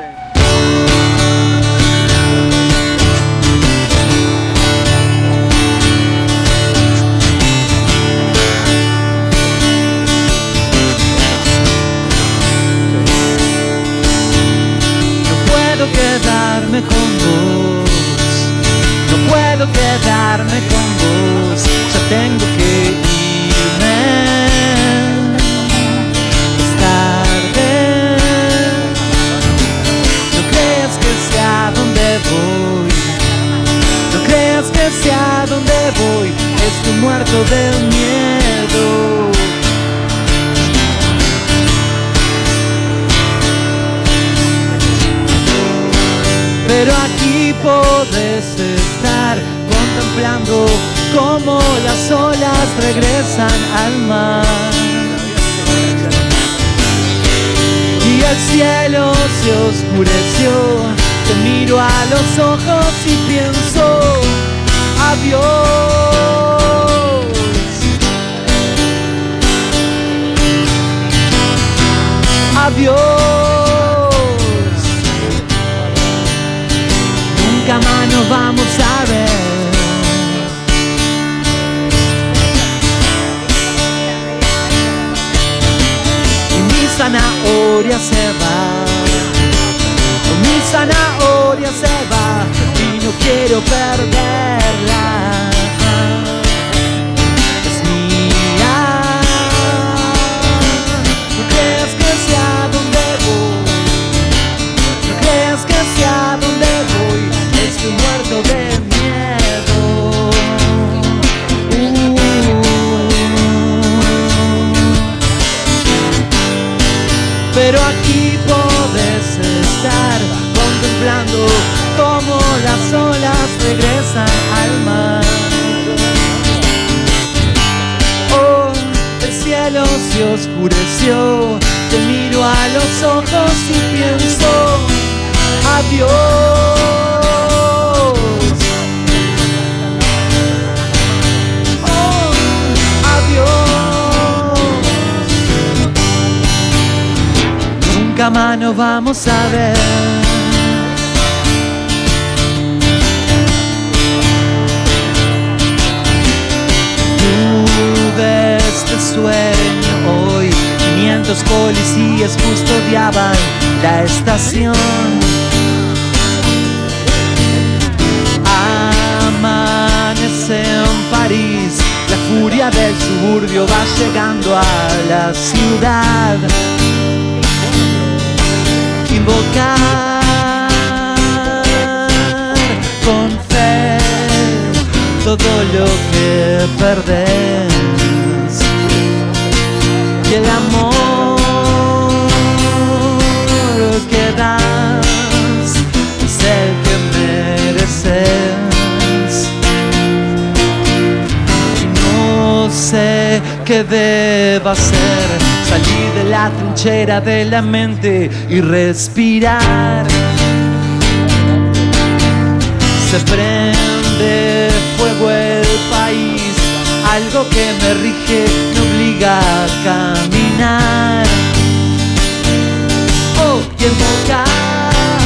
No puedo quedarme con vos, ya tengo que irme, es tarde. No creas que sea donde voy, no creas que sea donde voy, estoy muerto del miedo. Pero aquí podés estar contemplando cómo las olas regresan al mar y el cielo se oscureció. Te miro a los ojos y pienso adiós. Adiós. Nunca más nos vamos a ver. Y mi zanahoria se va, mi zanahoria se va, y no quiero perderla. Es mía. No creas que sea donde voy, no creas que sea donde voy, estoy muerto de miedo. Pero aquí podés estar contemplando cómo las olas regresan al mar. Oh, el cielo se oscureció. Te miro a los ojos y pienso adiós. Nunca más nos vamos a ver. Tuve este sueño hoy. 500 policías custodiaban la estación. Amanece en París. La furia del suburbio va llegando a la ciudad. Invocar con fe todo lo que perdés y el amor que das es el que mereces. Y no sé qué deba hacer. Salir de la trinchera de la mente y respirar. Se prende fuego el país. Algo que me rige me obliga a caminar. Oh, y invocar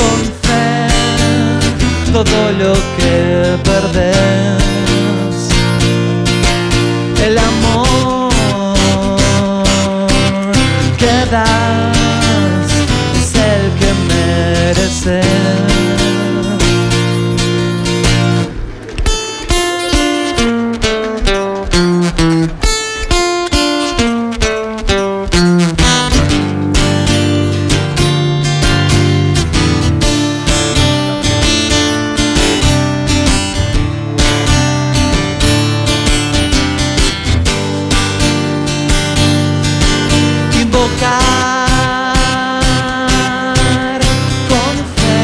con fe todo lo que perdés. El amor es el que merece. Invocar con fe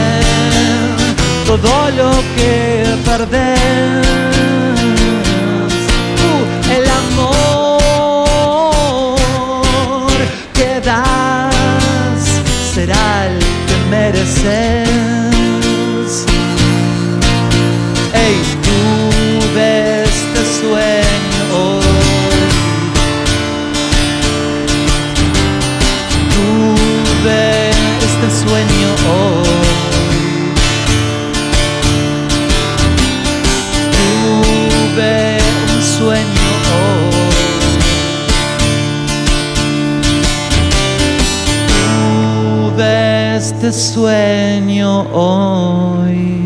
este sueño hoy.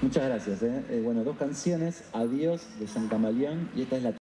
Muchas gracias. Bueno, dos canciones, Adiós de Sancamaleon y esta es la